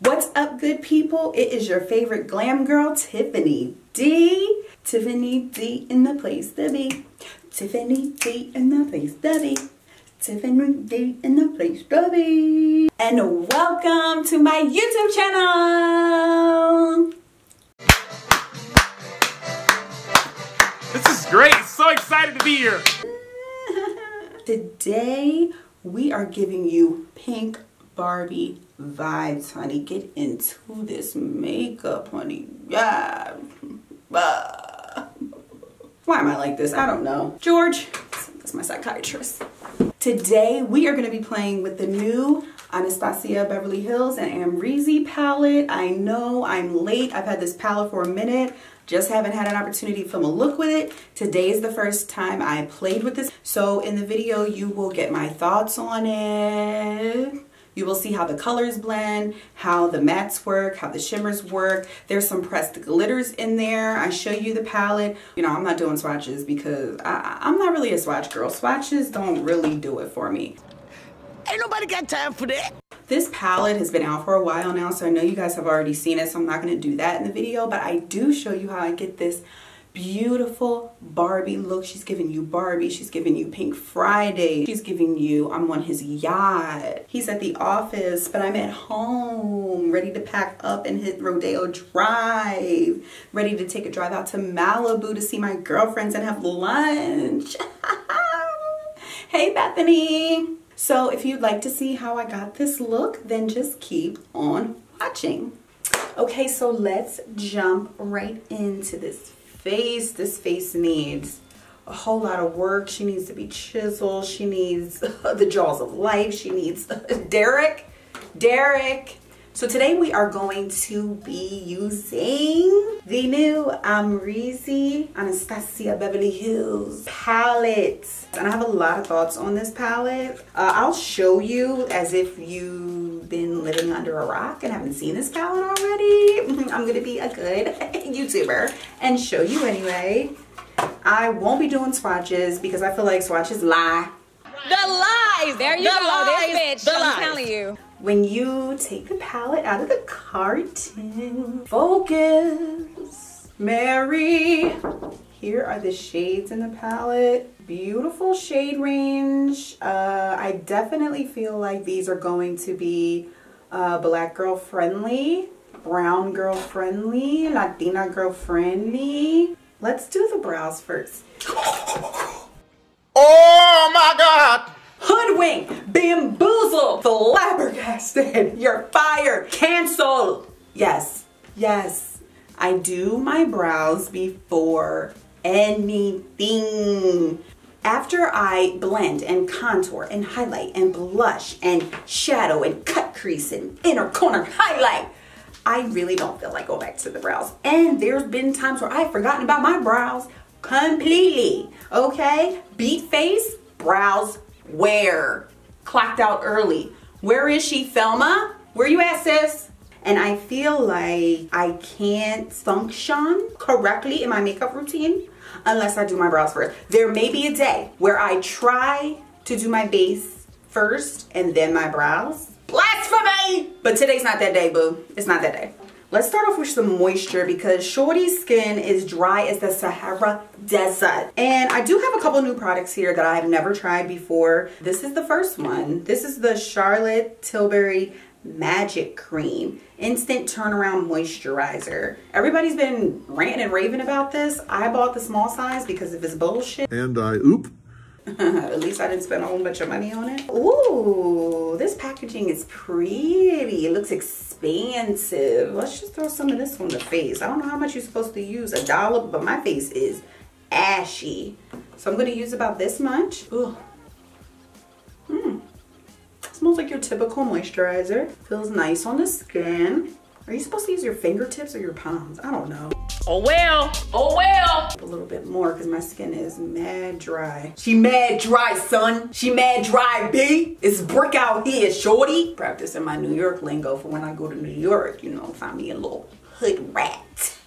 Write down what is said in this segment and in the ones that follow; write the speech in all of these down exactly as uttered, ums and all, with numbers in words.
What's up, good people? It is your favorite glam girl, Tiffany D. Tiffany D in the place to be. Tiffany D in the place to be. Tiffany D in the place to be. And welcome to my YouTube channel. This is great. So excited to be here. Today, we are giving you pink Barbie vibes, honey. Get into this makeup, honey. Yeah. Why am I like this? I don't know. George, that's my psychiatrist. Today we are going to be playing with the new Anastasia Beverly Hills and Amrezy palette. I know I'm late. I've had this palette for a minute. Just haven't had an opportunity to film a look with it. Today is the first time I played with this. So in the video you will get my thoughts on it. You will see how the colors blend, how the mattes work, how the shimmers work. There's some pressed glitters in there. I show you the palette. You know, I'm not doing swatches because I, I'm not really a swatch girl. Swatches don't really do it for me. Ain't nobody got time for that. This palette has been out for a while now, so I know you guys have already seen it, so I'm not going to do that in the video, but I do show you how I get this beautiful Barbie look. She's giving you Barbie. She's giving you Pink Friday. She's giving you, I'm on his yacht. He's at the office, but I'm at home, ready to pack up and hit Rodeo Drive, ready to take a drive out to Malibu to see my girlfriends and have lunch. Hey, Bethany. So if you'd like to see how I got this look, then just keep on watching. Okay, so let's jump right into this face. This face needs a whole lot of work. She needs to be chiseled. She needs uh, the jaws of life. She needs uh, Derek. Derek. So today we are going to be using the new Amrezy Anastasia Beverly Hills palette. And I have a lot of thoughts on this palette. Uh, I'll show you as if you've been living under a rock and haven't seen this palette already. I'm gonna be a good YouTuber and show you anyway. I won't be doing swatches because I feel like swatches lie. The lies! There you the go, this bitch, the I'm lies. telling you. When you take the palette out of the carton, focus, Mary. Here are the shades in the palette. Beautiful shade range. Uh, I definitely feel like these are going to be uh, black girl friendly, brown girl friendly, Latina girl friendly. Let's do the brows first. Oh my God! Hoodwink, bamboozled, flabbergasted, you're fired, canceled. Yes, yes, I do my brows before anything. After I blend and contour and highlight and blush and shadow and cut crease and inner corner highlight, I really don't feel like going back to the brows. And there's been times where I've forgotten about my brows completely, okay? Beat face, brows, where? Clocked out early. Where is she, Thelma? Where you at, sis? And I feel like I can't function correctly in my makeup routine unless I do my brows first. There may be a day where I try to do my base first and then my brows. Blasphemy! But today's not that day, boo. It's not that day. Let's start off with some moisture because Shorty's skin is dry as the Sahara Desert. And I do have a couple new products here that I've never tried before. This is the first one. This is the Charlotte Tilbury Magic Cream Instant Turnaround Moisturizer. Everybody's been ranting and raving about this. I bought the small size because of this bullshit. And I oop. At least I didn't spend a whole bunch of money on it. Ooh, this packaging is pretty. It looks expansive. Let's just throw some of this on the face. I don't know how much you're supposed to use, a dollar, but my face is ashy. So I'm going to use about this much. Ooh. Hmm. Smells like your typical moisturizer. Feels nice on the skin. Are you supposed to use your fingertips or your palms? I don't know. Oh well, oh well. A little bit more because my skin is mad dry. She mad dry, son. She mad dry, B. It's brick out here, shorty. Practicing my New York lingo for when I go to New York, you know, find me a little hood rat.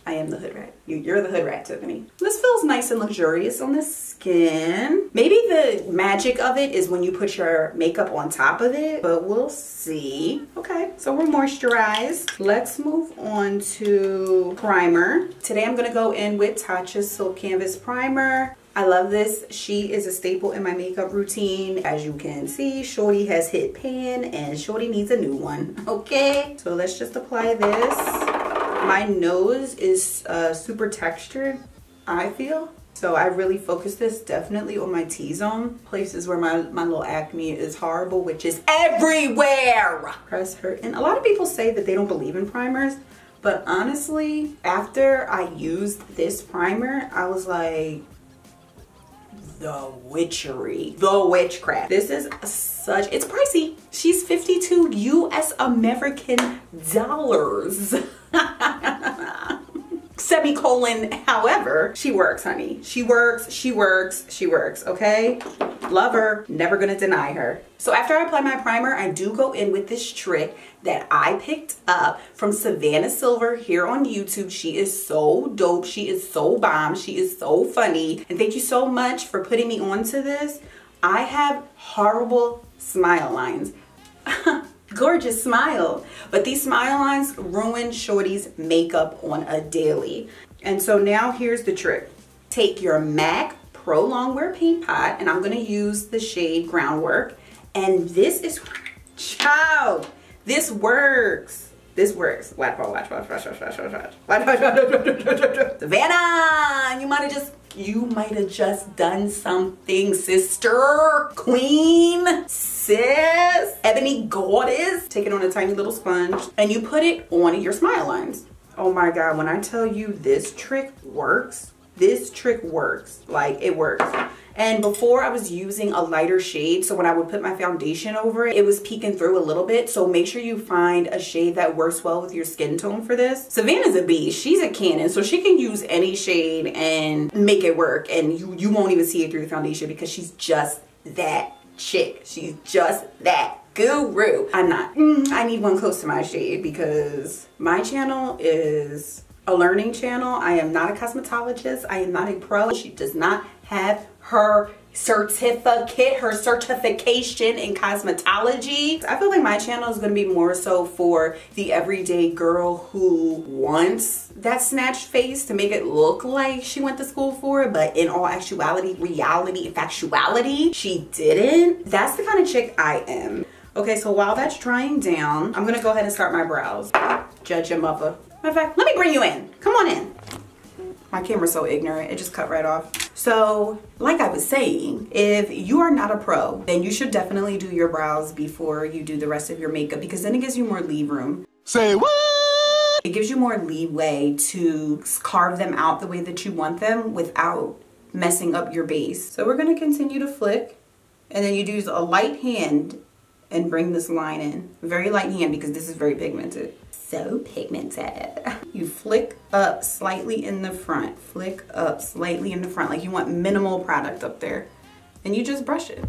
I am the hood rat. You, you're the hood rat, Tiffany. This feels nice and luxurious on the skin. Maybe the magic of it is when you put your makeup on top of it, but we'll see. Okay, so we're moisturized. Let's move on to primer. Today I'm gonna go in with Tatcha's Silk Canvas Primer. I love this. She is a staple in my makeup routine. As you can see, Shorty has hit pan and Shorty needs a new one. Okay, so let's just apply this. My nose is uh, super textured, I feel. So I really focus this definitely on my T-zone, places where my, my little acne is horrible, which is everywhere. Press her. And a lot of people say that they don't believe in primers, but honestly, after I used this primer, I was like, the witchery, the witchcraft. This is such, it's pricey. She's fifty-two U S American dollars. Semicolon, however, she works, honey. She works, she works, she works, okay? Love her, never gonna deny her. So after I apply my primer, I do go in with this trick that I picked up from Savannah Silver here on YouTube. She is so dope, she is so bomb, she is so funny. And thank you so much for putting me onto this. I have horrible smile lines. Gorgeous smile, but these smile lines ruin Shorty's makeup on a daily. And so now here's the trick. Take your MAC Pro Longwear Paint Pot, and I'm gonna use the shade Groundwork. And this is, child, this works. This works. Watch, watch, watch, watch, watch, watch, watch, watch, watch, watch, watch. Savannah, you might have just, you might have just done something, sister, queen, sis, ebony goddess. Take it on a tiny little sponge and you put it on your smile lines. Oh my God, when I tell you this trick works, this trick works, like it works. And before I was using a lighter shade, so when I would put my foundation over it, it was peeking through a little bit. So make sure you find a shade that works well with your skin tone for this. Savannah's a beast, she's a cannon, so she can use any shade and make it work. And you, you won't even see it through the foundation because she's just that chick. She's just that guru. I'm not. Mm, I need one close to my shade because my channel is a learning channel. I am not a cosmetologist. I am not a pro. She does not have her certificate, her certification in cosmetology. I feel like my channel is gonna be more so for the everyday girl who wants that snatched face to make it look like she went to school for it, but in all actuality, reality, factuality, she didn't. That's the kind of chick I am. Okay, so while that's drying down, I'm gonna go ahead and start my brows. Judge your mother. Matter of fact, let me bring you in. Come on in. My camera's so ignorant, it just cut right off. So, like I was saying, if you are not a pro, then you should definitely do your brows before you do the rest of your makeup because then it gives you more leave room. Say what? It gives you more leeway to carve them out the way that you want them without messing up your base. So we're gonna continue to flick, and then you do a light hand and bring this line in. Very light hand because this is very pigmented. So pigmented. You flick up slightly in the front. Flick up slightly in the front. Like you want minimal product up there. And you just brush it.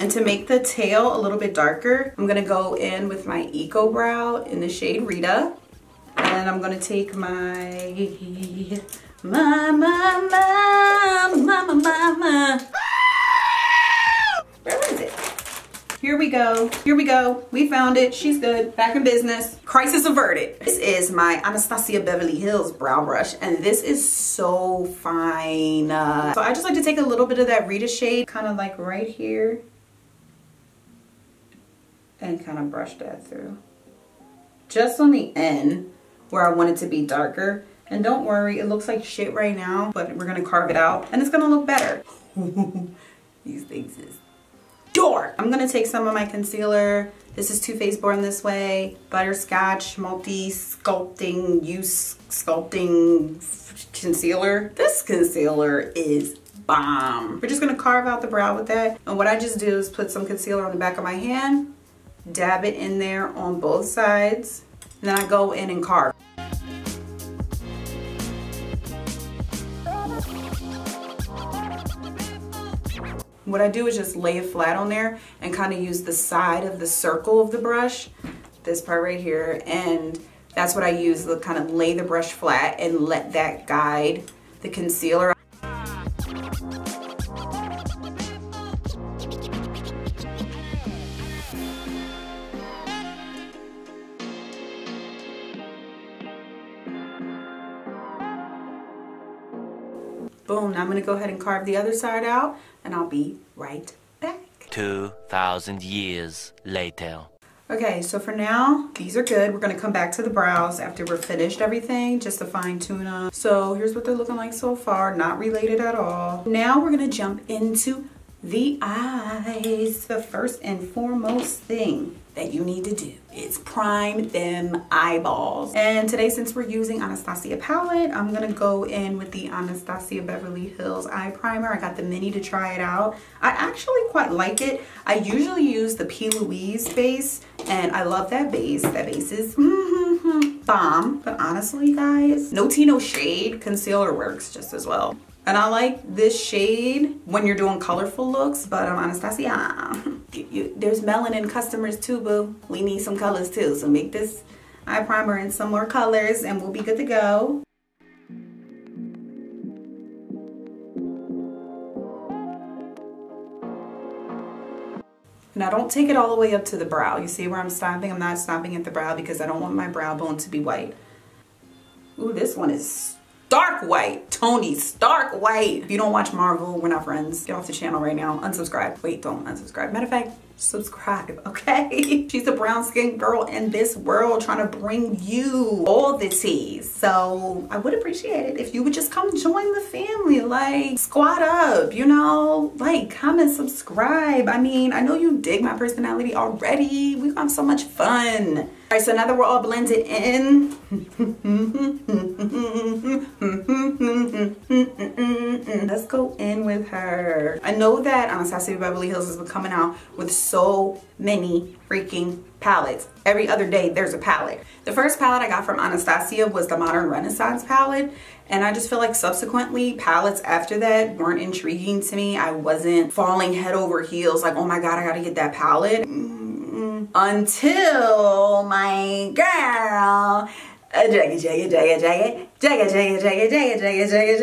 And to make the tail a little bit darker, I'm gonna go in with my Eco Brow in the shade Rita. And I'm gonna take my My, my, my, my, my, my, my. Where is it? Here we go, here we go. We found it, she's good, back in business. Crisis averted. This is my Anastasia Beverly Hills brow brush, and this is so fine. Uh, so I just like to take a little bit of that Rita shade, kind of like right here, and kind of brush that through. Just on the end, where I want it to be darker. And don't worry, it looks like shit right now, but we're gonna carve it out and it's gonna look better. These things is dork. I'm gonna take some of my concealer. This is Too Faced Born This Way, Butterscotch Multi Sculpting Use Sculpting Concealer. This concealer is bomb. We're just gonna carve out the brow with that. And what I just do is put some concealer on the back of my hand, dab it in there on both sides, and then I go in and carve. What I do is just lay it flat on there and kind of use the side of the circle of the brush, this part right here, and that's what I use, to kind of lay the brush flat and let that guide the concealer. Boom, now I'm gonna go ahead and carve the other side out and I'll be right back. two thousand years later. Okay, so for now, these are good. We're gonna come back to the brows after we're finished everything, just to fine tune them. So here's what they're looking like so far, not related at all. Now we're gonna jump into the eyes. The first and foremost thing that you need to do is prime them eyeballs. And today, since we're using Anastasia palette, I'm gonna go in with the Anastasia Beverly Hills eye primer. I got the mini to try it out. I actually quite like it. I usually use the P. Louise base, and I love that base. That base is bomb. But honestly, guys, no tea, no shade, concealer works just as well. And I like this shade when you're doing colorful looks, but I'm um, Anastasia. You, you, there's melanin customers too, boo. We need some colors too, so make this eye primer in some more colors and we'll be good to go. Now don't take it all the way up to the brow. You see where I'm stopping? I'm not stopping at the brow because I don't want my brow bone to be white. Ooh, this one is stark white. Tony Stark white. If you don't watch Marvel, we're not friends. Get off the channel right now. Unsubscribe. Wait, don't unsubscribe. Matter of fact, subscribe, okay? She's a brown skinned girl in this world trying to bring you all the tea. So I would appreciate it if you would just come join the family, like squat up, you know, like comment, subscribe. I mean, I know you dig my personality already. We have so much fun. All right, so now that we're all blended in, let's go in with her. I know that Anastasia Beverly Hills has been coming out with so many freaking palettes. Every other day there's a palette. The first palette I got from Anastasia was the Modern Renaissance palette, and I just feel like subsequently palettes after that weren't intriguing to me. I wasn't falling head over heels like, oh my god, I gotta get that palette. Mm-mm. Until my girl Jackie, Jackie, Jackie, Jackie, Jackie, Jackie, Jackie, Jackie, Jackie, Jackie, Jackie,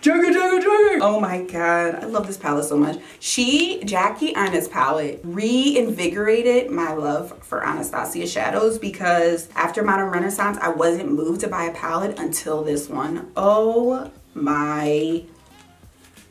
Jackie, Jackie. Oh my god, I love this palette so much. She, Jackie Aina's palette, reinvigorated my love for Anastasia shadows, because after Modern Renaissance, I wasn't moved to buy a palette until this one. Oh my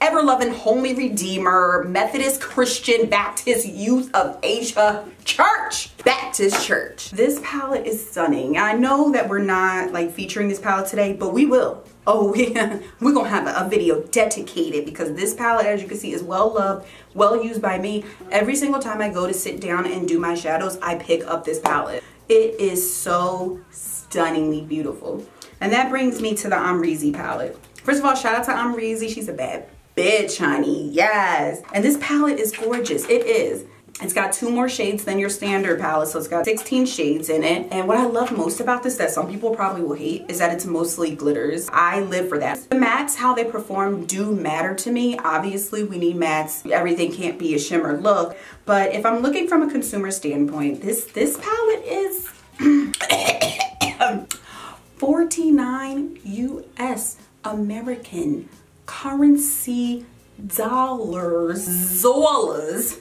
ever-loving, homely redeemer, Methodist Christian Baptist Youth of Asia Church, Baptist Church. This palette is stunning. I know that we're not like featuring this palette today, but we will. Oh yeah, we're gonna have a, a video dedicated, because this palette, as you can see, is well loved, well used by me. Every single time I go to sit down and do my shadows, I pick up this palette. It is so stunningly beautiful. And that brings me to the Amrezy palette. First of all, shout out to Amrezy. She's a bad bitch, honey, yes. And this palette is gorgeous, it is. It's got two more shades than your standard palette, so it's got sixteen shades in it. And what I love most about this, that some people probably will hate, is that it's mostly glitters. I live for that. The mattes, how they perform, do matter to me. Obviously, we need mattes. Everything can't be a shimmer look. But if I'm looking from a consumer standpoint, this, this palette is forty-nine U S American currency dollars, Zolas.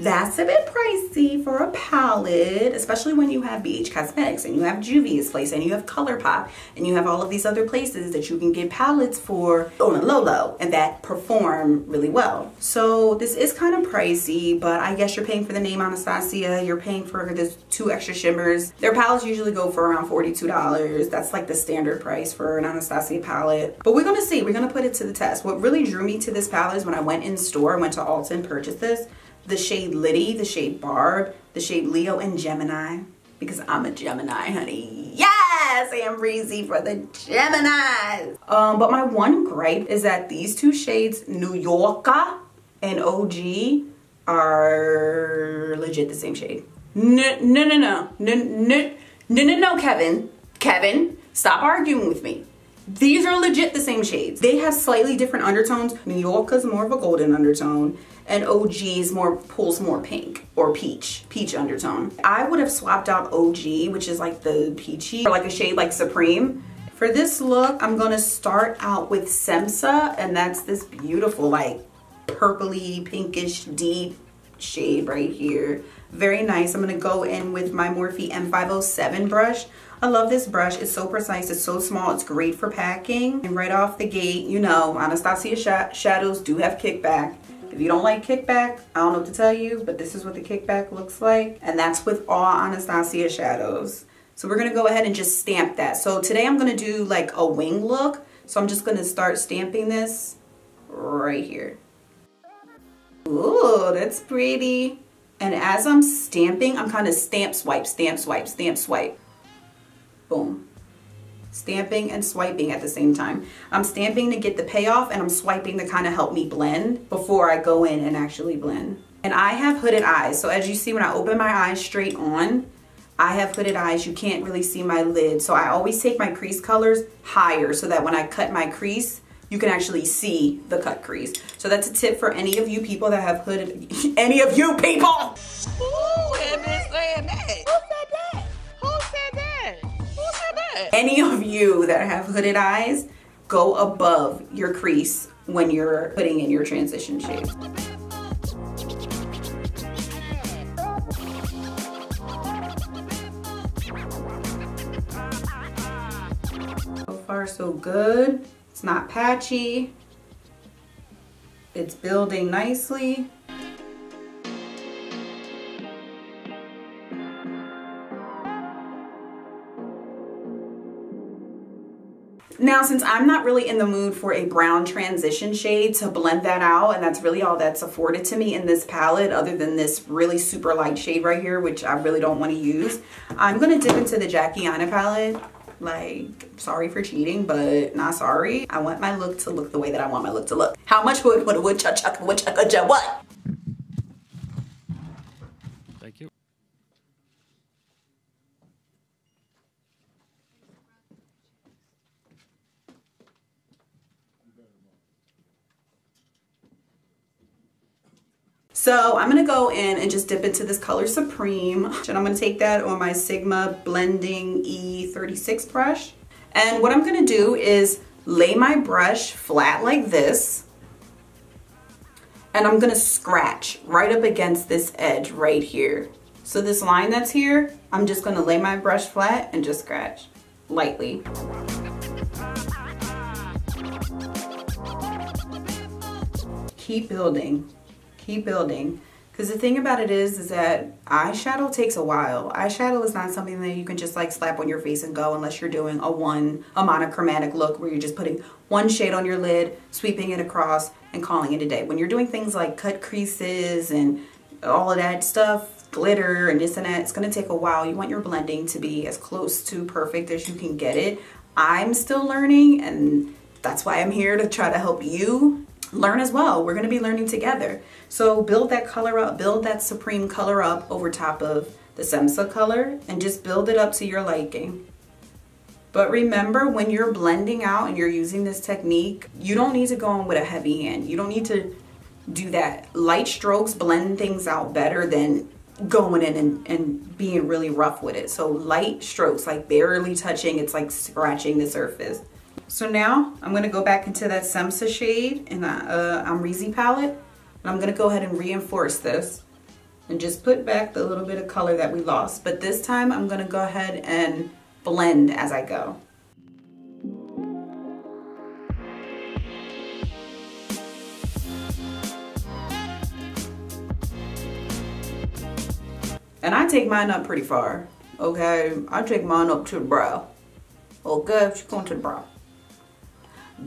That's a bit pricey for a palette, especially when you have B H Cosmetics and you have Juvia's Place and you have Colourpop and you have all of these other places that you can get palettes for on a low low and that perform really well. So this is kind of pricey, but I guess you're paying for the name Anastasia, you're paying for the two extra shimmers. Their palettes usually go for around forty-two dollars. That's like the standard price for an Anastasia palette. But we're gonna see, we're gonna put it to the test. What really drew me to this palette is when I went in store, I went to Ulta and purchased this. The shade Liddy, the shade Barb, the shade Leo, and Gemini, because I'm a Gemini, honey. Yes, Amrezy for the Geminis. Um, but my one gripe is that these two shades, New Yorker and O G, are legit the same shade. No, no, no, no, no, no, no, no, no, Kevin, Kevin, stop arguing with me. These are legit the same shades. They have slightly different undertones. Mallorca's more of a golden undertone, and O G's more pulls more pink or peach, peach undertone. I would have swapped out O G, which is like the peachy, or like a shade like Supreme. For this look, I'm gonna start out with Semsa, and that's this beautiful like purpley, pinkish, deep shade right here. Very nice. I'm gonna go in with my Morphe M five oh seven brush. I love this brush. It's so precise, it's so small, it's great for packing. And right off the gate, you know, Anastasia sh shadows do have kickback. If you don't like kickback, I don't know what to tell you, but this is what the kickback looks like. And that's with all Anastasia shadows. So we're gonna go ahead and just stamp that. So today I'm gonna do like a wing look. So I'm just gonna start stamping this right here. Ooh, that's pretty. And as I'm stamping, I'm kind of stamp, swipe, stamp, swipe, stamp, swipe. Boom. Stamping and swiping at the same time. I'm stamping to get the payoff, and I'm swiping to kind of help me blend before I go in and actually blend. And I have hooded eyes. So as you see, when I open my eyes straight on, I have hooded eyes. You can't really see my lid. So I always take my crease colors higher so that when I cut my crease, you can actually see the cut crease. So that's a tip for any of you people that have hooded, any of you people. Ooh, and saying that. Who said that? Who said that? Who said that? Any of you that have hooded eyes, go above your crease when you're putting in your transition shape. So good. It's not patchy. It's building nicely. Now, since I'm not really in the mood for a brown transition shade to blend that out, and that's really all that's afforded to me in this palette other than this really super light shade right here, which I really don't want to use, I'm going to dip into the Jackie Aina palette. Like, sorry for cheating, but not sorry. I want my look to look the way that I want my look to look. How much wood, wood, wood, chuck, chuck, wood, chuck, chuck, what? Thank you. So I'm gonna go in and just dip into this color Supreme, and I'm gonna take that on my Sigma blending E thirty-six brush. And what I'm gonna do is lay my brush flat like this, and I'm gonna scratch right up against this edge right here. So this line that's here, I'm just gonna lay my brush flat and just scratch lightly. Keep building. Keep building, because the thing about it is is that eyeshadow takes a while. Eyeshadow is not something that you can just like slap on your face and go, unless you're doing a one a monochromatic look where you're just putting one shade on your lid, sweeping it across, and calling it a day. When you're doing things like cut creases and all of that stuff, glitter and this and that, it's going to take a while. You want your blending to be as close to perfect as you can get it. I'm still learning, and that's why I'm here, to try to help you learn as well. We're going to be learning together. So build that color up, build that Supreme color up over top of the Semsa color, and just build it up to your liking. But remember, when you're blending out and you're using this technique, you don't need to go in with a heavy hand. You don't need to do that. Light strokes blend things out better than going in and, and being really rough with it. So light strokes, like barely touching, it's like scratching the surface. So now I'm going to go back into that Semsa shade in the uh, Amrezy palette, and I'm going to go ahead and reinforce this and just put back the little bit of color that we lost. But this time I'm going to go ahead and blend as I go. And I take mine up pretty far, okay? I take mine up to the brow. Okay, she's going to the brow.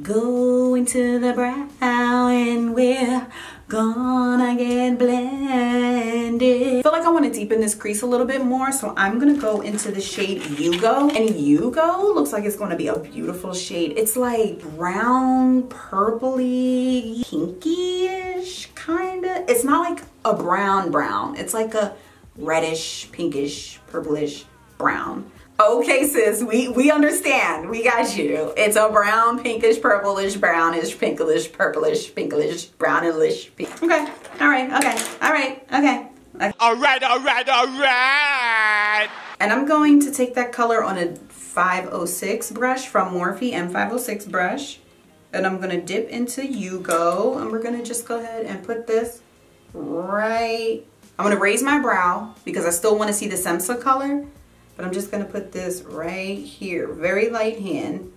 Going to the brow, and we're gonna get blended. I feel like I want to deepen this crease a little bit more, so I'm gonna go into the shade Yugo. And Yugo looks like it's gonna be a beautiful shade. It's like brown, purpley, pinkish, kinda. It's not like a brown brown. It's like a reddish, pinkish, purplish brown. Okay, sis, we, we understand. We got you. It's a brown, pinkish, purplish, brownish, pinklish, purplish, pinklish, brownish, pink. Okay. All right. Okay. All right. Okay. Okay. All right. All right. All right. And I'm going to take that color on a five oh six brush from Morphe, M five oh six brush. And I'm going to dip into Yugo. And we're going to just go ahead and put this right. I'm going to raise my brow because I still want to see the Semsa color. But I'm just gonna put this right here, very light hand.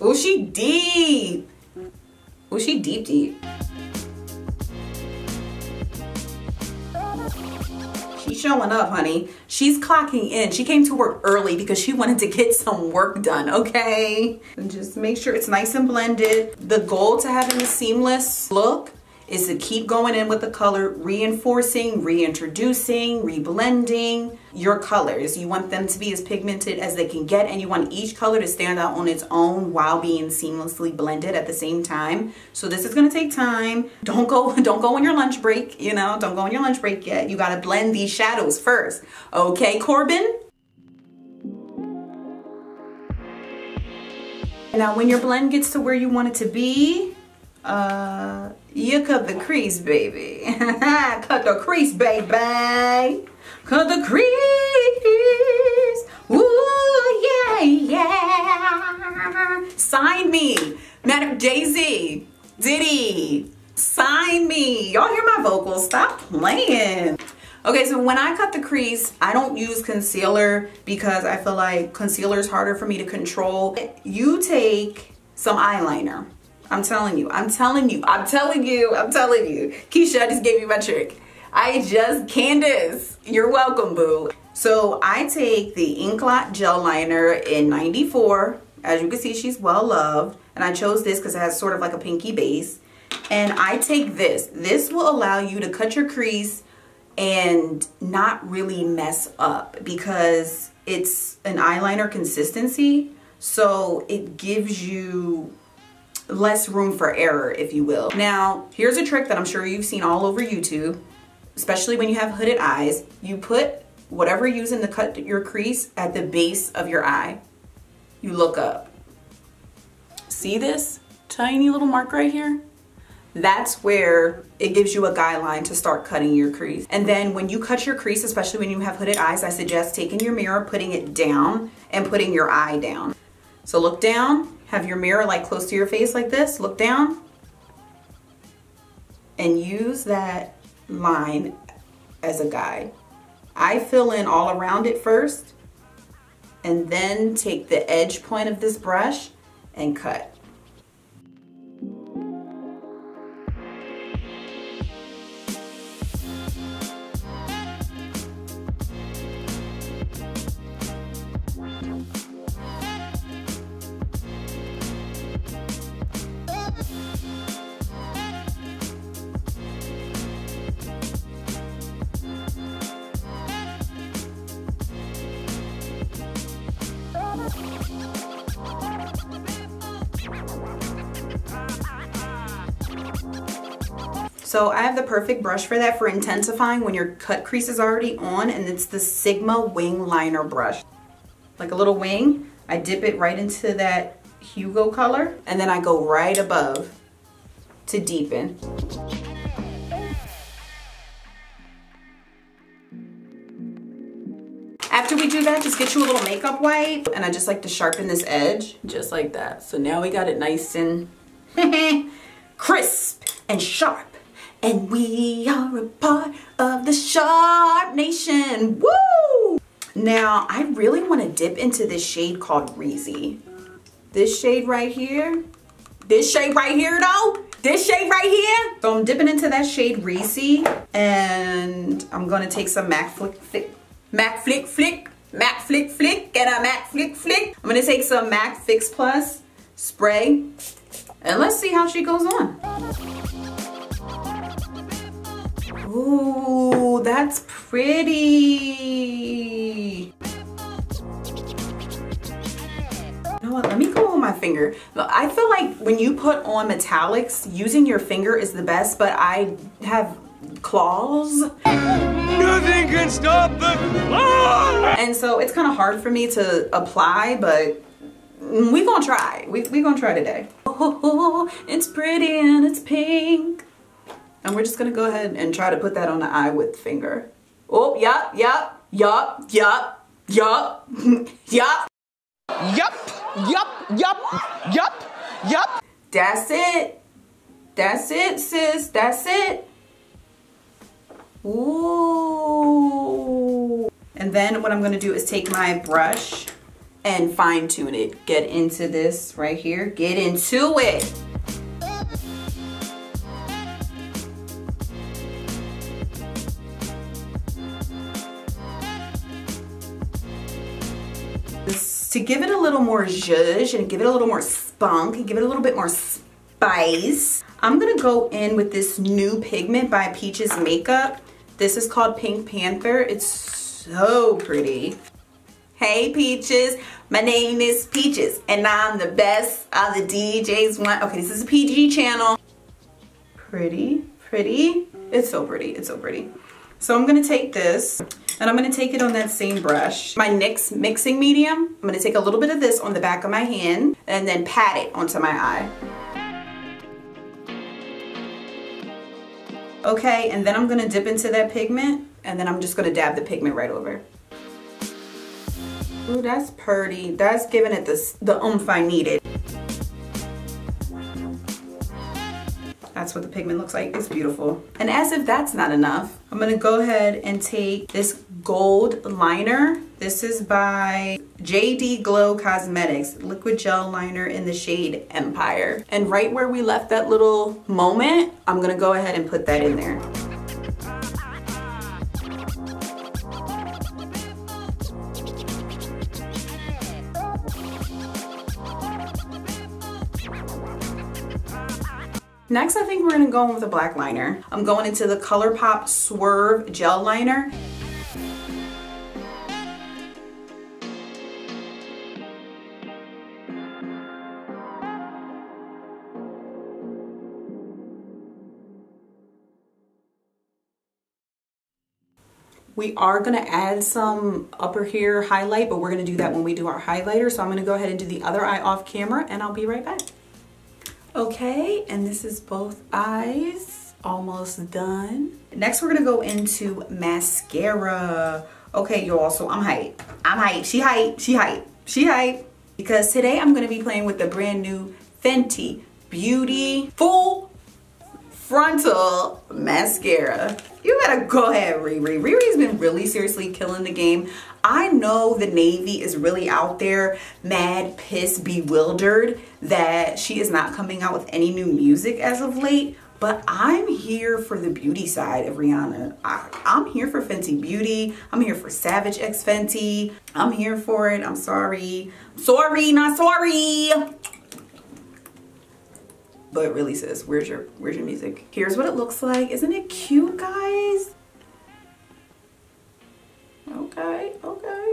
Oh, she deep. Oh, she deep, deep. She's showing up, honey. She's clocking in. She came to work early because she wanted to get some work done, okay? And just make sure it's nice and blended. The goal to having a seamless look is to keep going in with the color, reinforcing, reintroducing, reblending your colors. You want them to be as pigmented as they can get, and you want each color to stand out on its own while being seamlessly blended at the same time. So this is gonna take time. Don't go, don't go on your lunch break, you know, don't go on your lunch break yet. You gotta blend these shadows first. Okay, Corbin? Now when your blend gets to where you want it to be, uh, you cut the crease, baby. Cut the crease, baby. Cut the crease. Ooh, yeah, yeah. Sign me. Madam Jay-Z, Diddy, sign me. Y'all hear my vocals? Stop playing. Okay, so when I cut the crease, I don't use concealer because I feel like concealer is harder for me to control. You take some eyeliner. I'm telling you, I'm telling you, I'm telling you, I'm telling you. Keisha, I just gave you my trick. I just, Candace, you're welcome, boo. So I take the Inklot Gel Liner in ninety-four. As you can see, she's well loved. And I chose this because it has sort of like a pinky base. And I take this. This will allow you to cut your crease and not really mess up because it's an eyeliner consistency. So it gives you less room for error, if you will. Now, here's a trick that I'm sure you've seen all over YouTube, especially when you have hooded eyes. You put whatever you're using to cut your crease at the base of your eye. You look up. See this tiny little mark right here? That's where it gives you a guideline to start cutting your crease. And then when you cut your crease, especially when you have hooded eyes, I suggest taking your mirror, putting it down, and putting your eye down. So look down. Have your mirror like close to your face like this, look down, and use that line as a guide. I fill in all around it first, and then take the edge point of this brush and cut. So I have the perfect brush for that, for intensifying when your cut crease is already on, and it's the Sigma Wing Liner brush. Like a little wing, I dip it right into that Hugo color, and then I go right above to deepen. After we do that, just get you a little makeup wipe, and I just like to sharpen this edge, just like that. So now we got it nice and crisp and sharp. And we are a part of the Sharp Nation. Woo! Now, I really want to dip into this shade called Reezy. This shade right here. This shade right here, though. This shade right here. So I'm dipping into that shade Reezy. And I'm going to take some MAC Flick Flick. MAC Flick Flick. MAC Flick Flick. And a MAC Flick Flick. I'm going to take some MAC Fix Plus spray. And let's see how she goes on. Ooh, that's pretty. You know what? Let me go on my finger. I feel like when you put on metallics, using your finger is the best, but I have claws. Nothing can stop the claws! And so it's kind of hard for me to apply, but we gonna try. We, we gonna try today. Oh, it's pretty and it's pink. And we're just gonna go ahead and try to put that on the eye with finger. Oh, yup, yup, yup, yup, yup, yup. Yup, yup, yup, yup, yup. That's it. That's it, sis. That's it. Ooh. And then what I'm gonna do is take my brush and fine tune it. Get into this right here. Get into it. To give it a little more zhuzh and give it a little more spunk and give it a little bit more spice, I'm gonna go in with this new pigment by Peaches Makeup. This is called Pink Panther. It's so pretty. Hey Peaches, my name is Peaches and I'm the best of the D Js. One, okay, this is a P G channel. Pretty, pretty. It's so pretty, it's so pretty. So I'm gonna take this and I'm gonna take it on that same brush. My N Y X mixing medium, I'm gonna take a little bit of this on the back of my hand and then pat it onto my eye. Okay, and then I'm gonna dip into that pigment and then I'm just gonna dab the pigment right over. Ooh, that's pretty. That's giving it the, the oomph I needed. That's what the pigment looks like. It's beautiful. And as if that's not enough, I'm gonna go ahead and take this gold liner. This is by J D Glow Cosmetics, liquid gel liner in the shade Empire. And right where we left that little moment, I'm gonna go ahead and put that in there. Next, I think we're gonna go in with a black liner. I'm going into the Colourpop Swerve Gel Liner. We are gonna add some upper here highlight, but we're gonna do that when we do our highlighter. So I'm gonna go ahead and do the other eye off camera and I'll be right back. Okay, and this is both eyes, almost done. Next, we're gonna go into mascara. Okay, y'all, so I'm hype. I'm hype, she hype, she hype, she hype. Because today I'm gonna be playing with the brand new Fenty Beauty Full Frontal Mascara. You better go ahead, Riri. Riri's been really seriously killing the game. I know the Navy is really out there, mad, pissed, bewildered that she is not coming out with any new music as of late, but I'm here for the beauty side of Rihanna. I, I'm here for Fenty Beauty. I'm here for Savage X Fenty. I'm here for it. I'm sorry. Sorry, not sorry. But really, sis, where's your, where's your music? Here's what it looks like. Isn't it cute, guys? Okay, okay.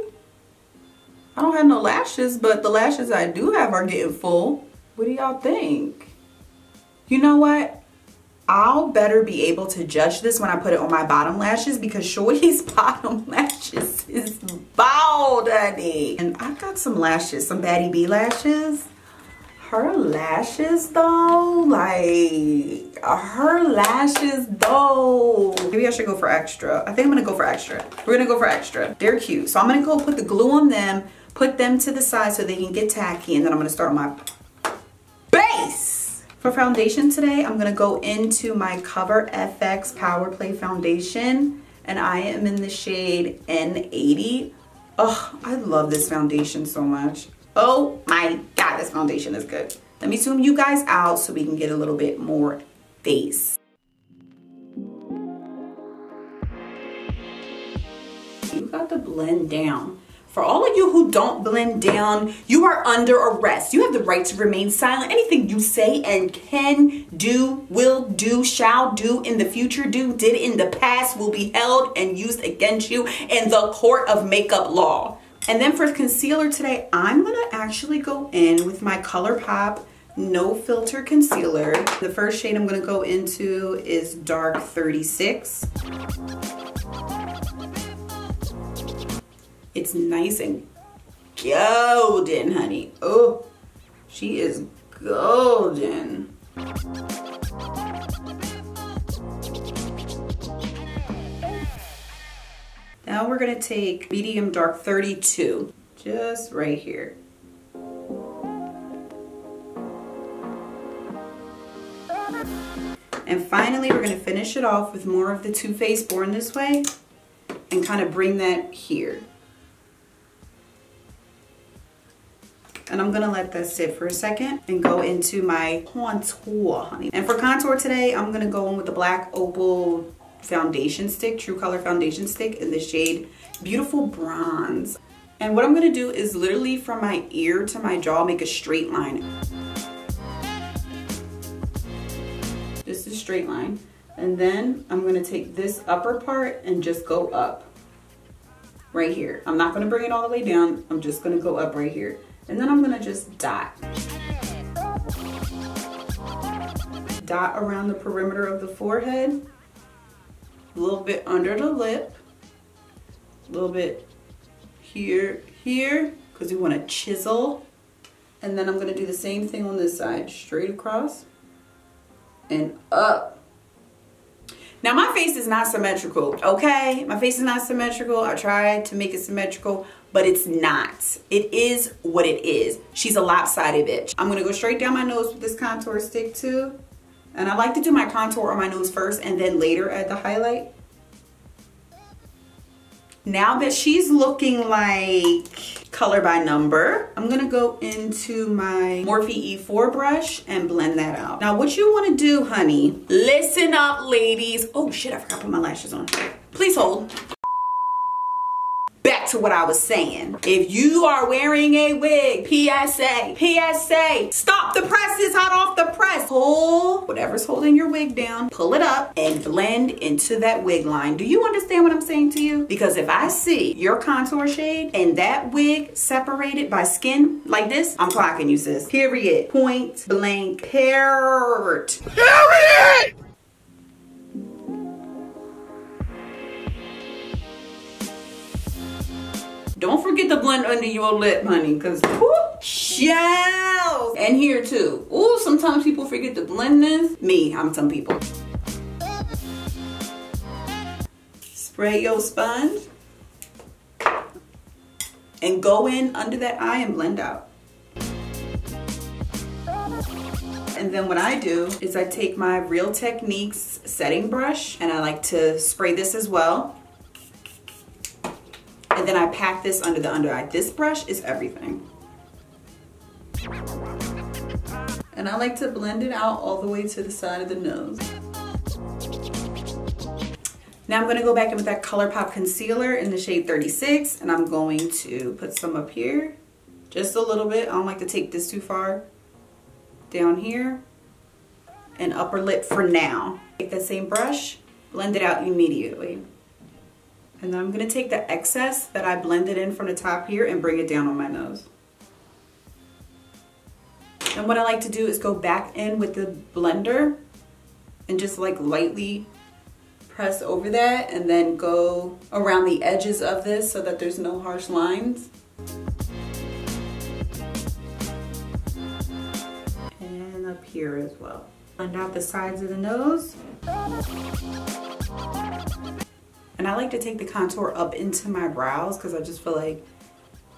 I don't have no lashes, but the lashes I do have are getting full. What do y'all think? You know what? I'll better be able to judge this when I put it on my bottom lashes because Shorty's bottom lashes is bald, honey. And I got some lashes, some Baddie B lashes. Her lashes though, like her lashes though. Maybe I should go for extra. I think I'm gonna go for extra. We're gonna go for extra. They're cute. So I'm gonna go put the glue on them, put them to the side so they can get tacky, and then I'm gonna start my base. For foundation today, I'm gonna go into my Cover F X Power Play Foundation, and I am in the shade N eighty. Oh, I love this foundation so much. Oh my God, this foundation is good. Let me zoom you guys out so we can get a little bit more face. You got to blend down. For all of you who don't blend down, you are under arrest. You have the right to remain silent. Anything you say and can do, will do, shall do, in the future do, did in the past will be held and used against you in the court of makeup law. And then for concealer today, I'm gonna actually go in with my Colourpop No Filter Concealer. The first shade I'm gonna go into is Dark thirty-six. It's nice and golden, honey. Oh, she is golden. Now we're gonna take medium dark thirty-two, just right here. And finally, we're gonna finish it off with more of the Too Faced Born This Way and kind of bring that here. And I'm gonna let that sit for a second and go into my contour, honey. And for contour today, I'm gonna go in with the Black Opal foundation stick, True Color foundation stick, in the shade Beautiful Bronze. And what I'm gonna do is literally from my ear to my jaw, make a straight line. Just a straight line. And then I'm gonna take this upper part and just go up right here. I'm not gonna bring it all the way down. I'm just gonna go up right here. And then I'm gonna just dot. Dot around the perimeter of the forehead. A little bit under the lip, a little bit here, here, because we want to chisel. And then I'm going to do the same thing on this side, straight across and up. Now my face is not symmetrical, okay? My face is not symmetrical. I tried to make it symmetrical, but it's not. It is what it is. She's a lopsided bitch. I'm going to go straight down my nose with this contour stick too. And I like to do my contour on my nose first and then later add the highlight. Now that she's looking like color by number, I'm gonna go into my Morphe E four brush and blend that out. Now what you wanna do, honey, listen up, ladies. Oh shit, I forgot to put my lashes on. Please hold. Back to what I was saying. If you are wearing a wig, P S A, P S A, stop the press, it's hot off the press. Pull whatever's holding your wig down, pull it up and blend into that wig line. Do you understand what I'm saying to you? Because if I see your contour shade and that wig separated by skin like this, I'm clocking you, sis. Period. Point blank. Period. Period! Don't forget to blend under your lip, honey, because shells. And here too. Ooh, sometimes people forget to blend this. Me, I'm some people. Spray your sponge and go in under that eye and blend out. And then what I do is I take my Real Techniques setting brush and I like to spray this as well. And then I pack this under the under eye. This brush is everything. And I like to blend it out all the way to the side of the nose. Now I'm gonna go back in with that Colourpop concealer in the shade thirty-six, and I'm going to put some up here, just a little bit. I don't like to take this too far. Down here, and upper lip for now. Take that same brush, blend it out immediately. And then I'm gonna take the excess that I blended in from the top here and bring it down on my nose. And what I like to do is go back in with the blender and just like lightly press over that and then go around the edges of this so that there's no harsh lines. And up here as well. Blend out the sides of the nose. And I like to take the contour up into my brows because I just feel like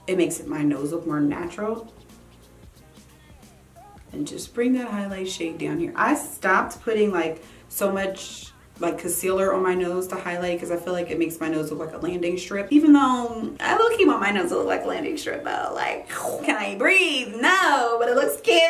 it makes it my nose look more natural. And just bring that highlight shade down here. I stopped putting like so much like concealer on my nose to highlight because I feel like it makes my nose look like a landing strip. Even though I low-key want my nose to look like a landing strip though. Like, can I breathe? No, but it looks cute.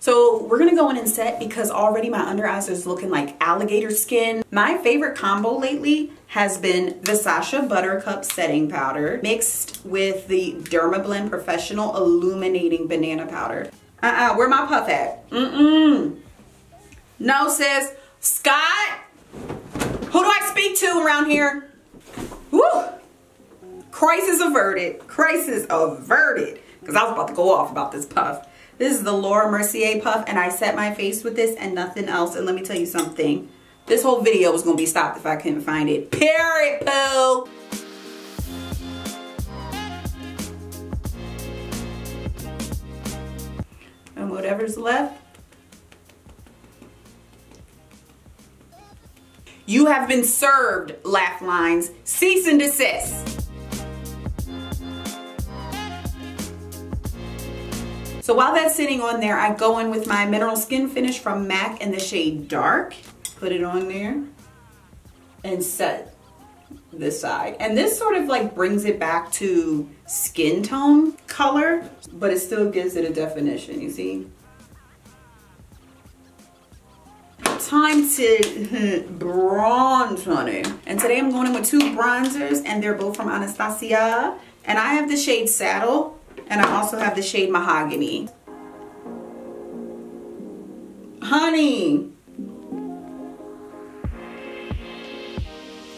So we're gonna go in and set because already my under eyes is looking like alligator skin. My favorite combo lately has been the Sasha Buttercup setting powder mixed with the Dermablend Professional Illuminating Banana Powder. Uh-uh, where my puff at? Mm-mm. No, sis. Scott? Who do I speak to around here? Woo! Crisis averted. Crisis averted. Because I was about to go off about this puff. This is the Laura Mercier puff, and I set my face with this and nothing else. And let me tell you something. This whole video was going to be stopped if I couldn't find it. Period, poo. And whatever's left. You have been served, laugh lines. Cease and desist. So while that's sitting on there, I go in with my Mineral Skin Finish from MAC in the shade Dark. Put it on there and set this side. And this sort of like brings it back to skin tone color, but it still gives it a definition, you see? Time to bronze, honey. And today I'm going in with two bronzers, and they're both from Anastasia. And I have the shade Saddle, and I also have the shade Mahogany. Honey.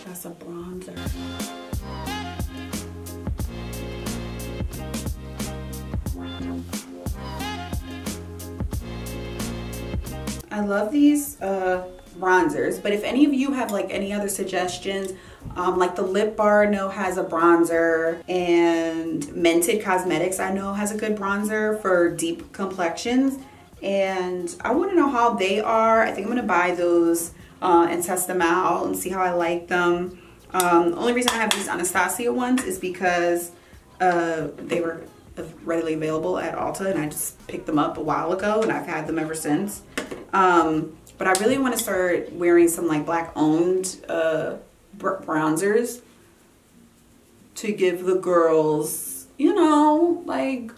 That's a bronzer. I love these uh, bronzers, but if any of you have like any other suggestions, um, like the Lip Bar I know has a bronzer, and Mented Cosmetics I know has a good bronzer for deep complexions, and I want to know how they are. I think I'm going to buy those uh, and test them out and see how I like them. Um, the only reason I have these Anastasia ones is because uh, they were readily available at Ulta, and I just picked them up a while ago, and I've had them ever since. Um, but I really want to start wearing some like black owned uh, bronzers to give the girls, you know, like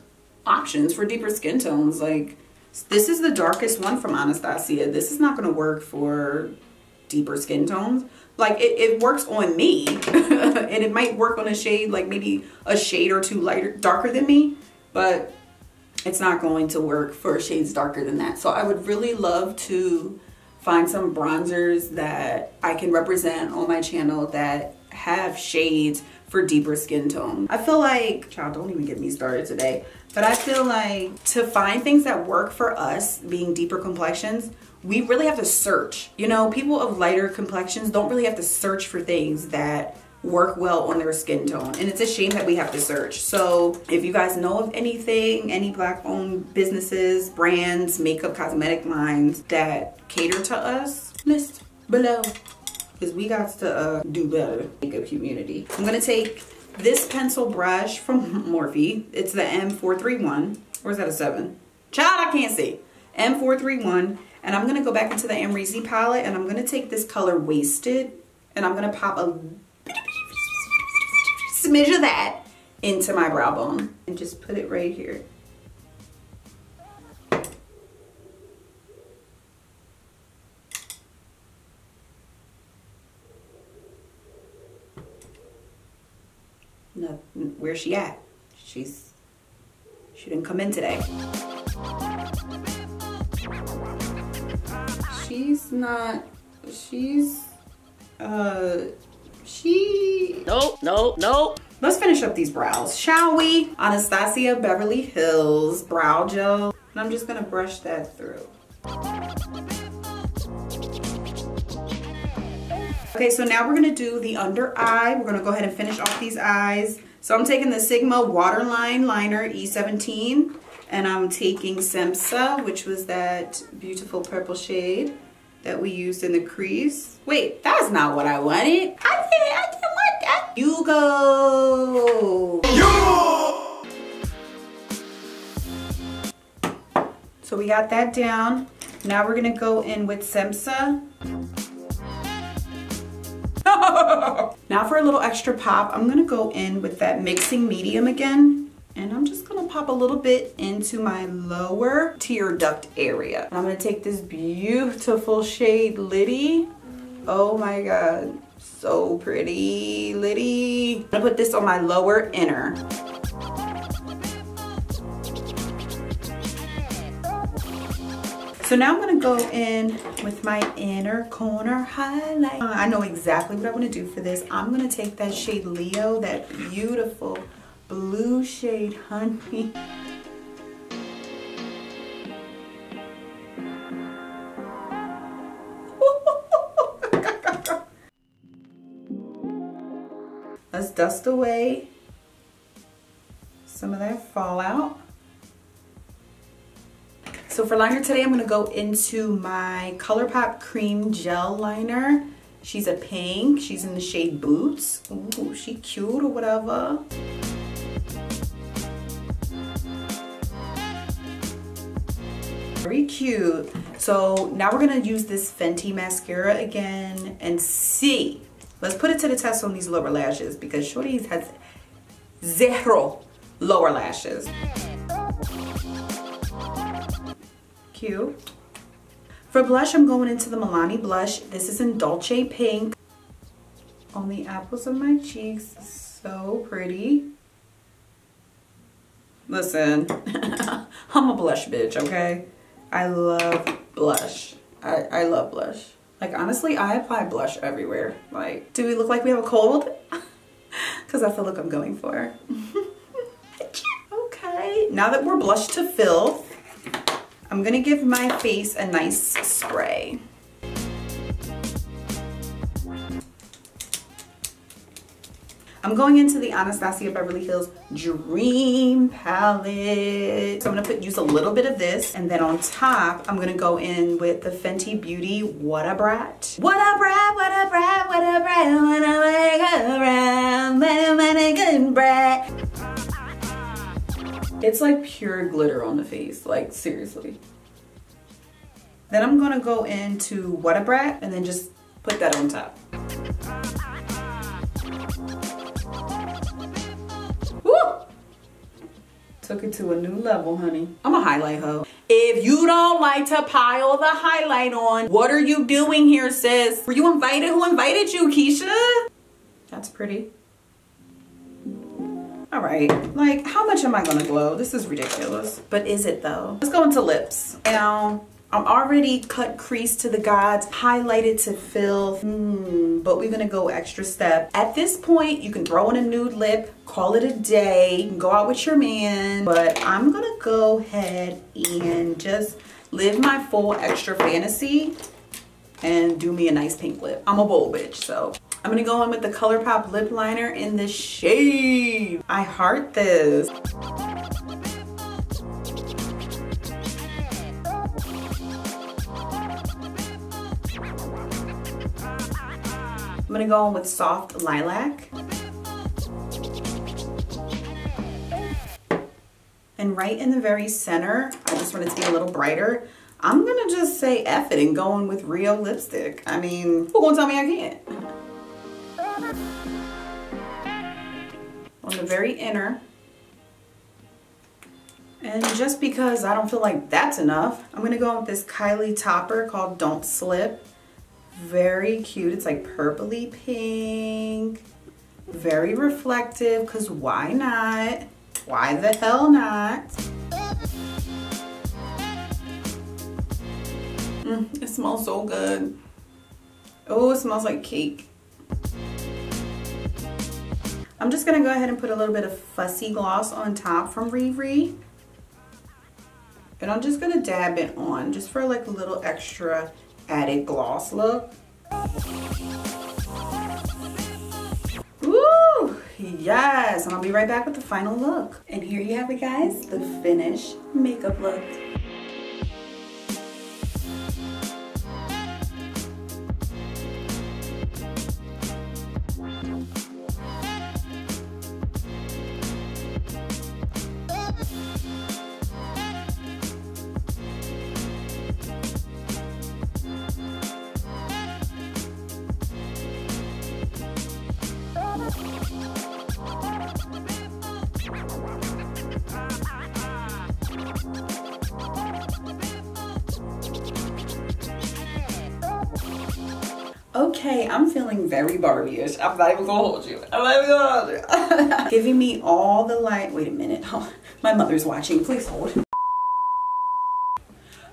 options for deeper skin tones. Like this is the darkest one from Anastasia. This is not going to work for deeper skin tones. Like it, it works on me and it might work on a shade, like maybe a shade or two lighter, darker than me, but it's not going to work for shades darker than that. So I would really love to find some bronzers that I can represent on my channel that have shades for deeper skin tone. I feel like, child, don't even get me started today, but I feel like to find things that work for us being deeper complexions, we really have to search. You know, people of lighter complexions don't really have to search for things that work well on their skin tone, and it's a shame that we have to search. So if you guys know of anything, any black owned businesses, brands, makeup, cosmetic lines that cater to us, list below, because we got to uh, do better makeup community. I'm gonna take this pencil brush from Morphe. It's the M four thirty-one, or is that a seven? Child, I can't see. M four thirty-one, and I'm gonna go back into the Amrezy palette, and I'm gonna take this color Wasted, and I'm gonna pop a measure that into my brow bone and just put it right here. No, where's she at? She's, she didn't come in today. She's not, she's, uh, She... Nope, nope, nope. Let's finish up these brows, shall we? Anastasia Beverly Hills Brow Gel. And I'm just gonna brush that through. Okay, so now we're gonna do the under eye. We're gonna go ahead and finish off these eyes. So I'm taking the Sigma Waterline Liner E seventeen, and I'm taking Semsa, which was that beautiful purple shade that we used in the crease. Wait, that's not what I wanted. I didn't, I didn't want that. You go. You. So we got that down. Now we're gonna go in with Semsa. Now for a little extra pop, I'm gonna go in with that mixing medium again. And I'm just gonna pop a little bit into my lower tear duct area. And I'm gonna take this beautiful shade Liddy. Oh my God, so pretty, Liddy. I'm gonna put this on my lower inner. So now I'm going to go in with my inner corner highlight. Uh, I know exactly what I want to do for this. I'm going to take that shade Leo, that beautiful blue shade, honey. Let's dust away some of that fallout. So for liner today, I'm going to go into my Colourpop Cream Gel Liner. She's a pink. She's in the shade Boots. Ooh, she cute or whatever. Very cute. So now we're going to use this Fenty mascara again and see. Let's put it to the test on these lower lashes because Shorty's has zero lower lashes. Cute. For blush, I'm going into the Milani blush. This is in Dolce Pink. On the apples of my cheeks, so pretty. Listen, I'm a blush bitch, okay? I love blush. I, I love blush. Like, honestly, I apply blush everywhere. Like, do we look like we have a cold? Because that's the look I'm going for. Okay, now that we're blush to filth, I'm gonna give my face a nice spray. I'm going into the Anastasia Beverly Hills Dream Palette. So I'm gonna put, use a little bit of this, and then on top, I'm gonna go in with the Fenty Beauty Wattabrat. Wattabrat, Wattabrat, Wattabrat, when I wake up around, good. It's like pure glitter on the face, like seriously. Then I'm gonna go into Wattabrat and then just put that on top. Woo! Took it to a new level, honey. I'm a highlight hoe. If you don't like to pile the highlight on, what are you doing here, sis? Were you invited? Who invited you, Keisha? That's pretty. All right, like how much am I gonna glow? This is ridiculous, but is it though? Let's go into lips. Now, I'm already cut crease to the gods, highlighted to filth, mm, but we're gonna go extra step. At this point, you can throw in a nude lip, call it a day, you can go out with your man, but I'm gonna go ahead and just live my full extra fantasy and do me a nice pink lip. I'm a bold bitch, so. I'm gonna go in with the Colourpop lip liner in the shade I Heart This. I'm gonna go in with Soft Lilac. And right in the very center, I just want it to be a little brighter. I'm gonna just say F it and go in with Real lipstick. I mean, who gonna tell me I can't? On the very inner, and just because I don't feel like that's enough, I'm gonna go with this Kylie topper called Don't Slip. Very cute. It's like purpley pink, very reflective, because why not? Why the hell not? Mm, it smells so good. Oh, it smells like cake. I'm just gonna go ahead and put a little bit of Fussy Gloss on top from Riri. And I'm just gonna dab it on just for like a little extra added gloss look. Woo! Yes, and I'll be right back with the final look. And here you have it, guys, the finished makeup look. Okay, I'm feeling very Barbie-ish. I'm not even gonna hold you. I'm not even gonna hold you. Giving me all the light. Wait a minute. Oh, my mother's watching. Please hold.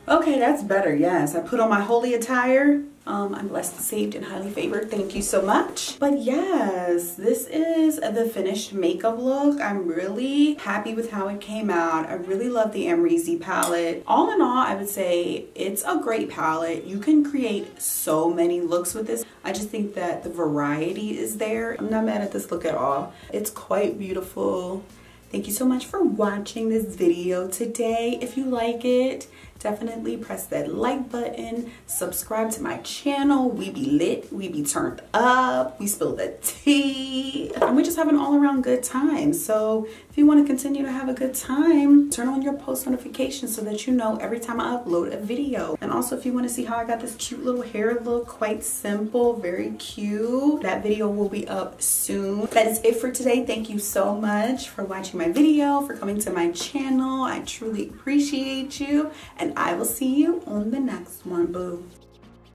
Okay, that's better. Yes, I put on my holy attire. Um, I'm blessed, saved, and highly favored. Thank you so much. But yes, this is the finished makeup look. I'm really happy with how it came out. I really love the Amrezy palette. All in all, I would say it's a great palette. You can create so many looks with this. I just think that the variety is there. I'm not mad at this look at all. It's quite beautiful. Thank you so much for watching this video today. If you like it, definitely press that like button, subscribe to my channel. We be lit, we be turned up, we spill the tea, and we just have an all-around good time. So if you want to continue to have a good time, turn on your post notifications so that you know every time I upload a video. And also, if you want to see how I got this cute little hair look, quite simple, very cute, that video will be up soon. That is it for today. Thank you so much for watching my video, for coming to my channel. I truly appreciate you, and I will see you on the next one, boo.